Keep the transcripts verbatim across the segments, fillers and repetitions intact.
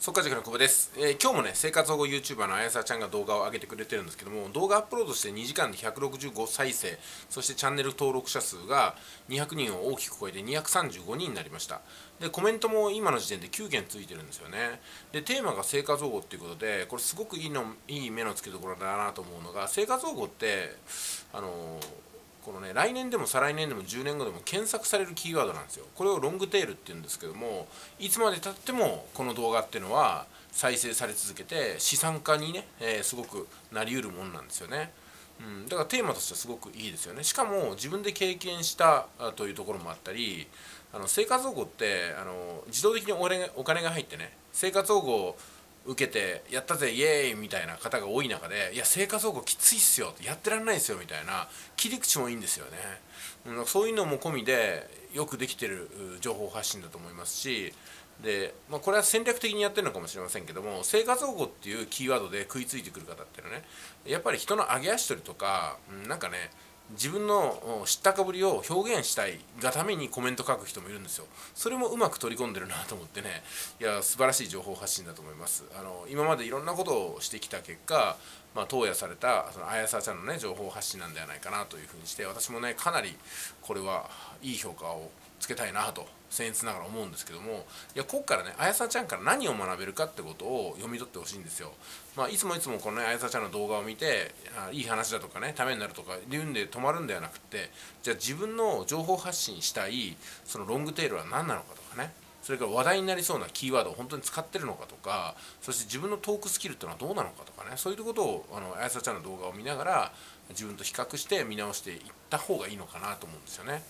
速稼塾の久保です、えー、今日もね生活保護 YouTuber のあやさちゃんが動画を上げてくれてるんですけども、動画アップロードしてにじかんでひゃくろくじゅうご再生、そしてチャンネル登録者数がにひゃくにんを大きく超えてにひゃくさんじゅうごにんになりました。でコメントも今の時点できゅうけんついてるんですよね。でテーマが生活保護っていうことで、これすごくいいのいい目のつけどころだなと思うのが、生活保護ってあのーこのね、来年でも再来年でもじゅうねんごでも検索されるキーワードなんですよ。これをロングテールっていうんですけども、いつまでたってもこの動画っていうのは再生され続けて資産家にね、えー、すごくなりうるものなんですよね、うん、だからテーマとしてはすごくいいですよね。しかも自分で経験したというところもあったり、あの生活保護ってあの自動的にお金が入ってね、生活保護を受けてやったぜイエーイみたいな方が多い中で、いや生活保護きついっすよ、やってらんないっすよみたいな切り口もいいんですよね。そういうのも込みでよくできてる情報発信だと思いますし、で、まあ、これは戦略的にやってるのかもしれませんけども、生活保護っていうキーワードで食いついてくる方っていうのはね、やっぱり人の上げ足取りとかなんかね、自分の知ったかぶりを表現したいがためにコメント書く人もいるんですよ。それもうまく取り込んでるなと思ってね、いや素晴らしい情報発信だと思います。あの今までいろんなことをしてきた結果、まあ、投与されたその綾沢ちゃんのね情報発信なんではないかなというふうにして、私もねかなりこれはいい評価をつけたいなと僭越ながら思うんですけども、いやここからね綾沢ちゃんから何を学べるかってことを読み取ってほしいんですよ。まあ、いつもいつもこの、ね、綾沢ちゃんの動画を見ていい話だとかね、ためになるとか言うんで止まるんではなくて、じゃあ自分の情報発信したいそのロングテールは何なのかとかね、それから話題になりそうなキーワードを本当に使ってるのかとか、そして自分のトークスキルっていうのはどうなのかとかね、そういうことをあの綾沢ちゃんの動画を見ながら自分と比較して見直していった方がいいのかなと思うんですよね。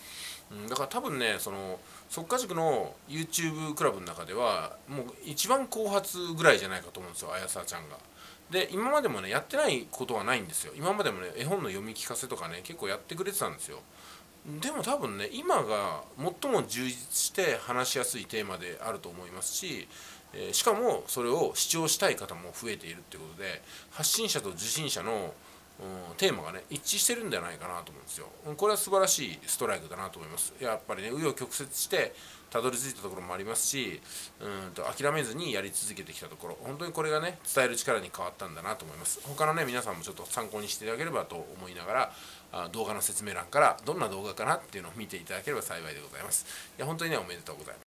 だから多分ね、その速稼塾の YouTube クラブの中ではもう一番後発ぐらいじゃないかと思うんですよ、綾沢ちゃんが。で今までもねやってないことはないんですよ。今までもね絵本の読み聞かせとかね結構やってくれてたんですよ。でも多分ね今が最も充実して話しやすいテーマであると思いますし、えー、しかもそれを視聴したい方も増えているっていうことで、発信者と受信者のテーマがね一致してるんではないかなと思うんですよ。これは素晴らしいストライクだなと思います。やっぱりね紆余曲折してたどり着いたところもありますし、うんと諦めずにやり続けてきたところ、本当にこれがね伝える力に変わったんだなと思います。他のね皆さんもちょっと参考にしていただければと思いながら、動画の説明欄からどんな動画かなっていうのを見ていただければ幸いでございます。いや本当にねおめでとうございます。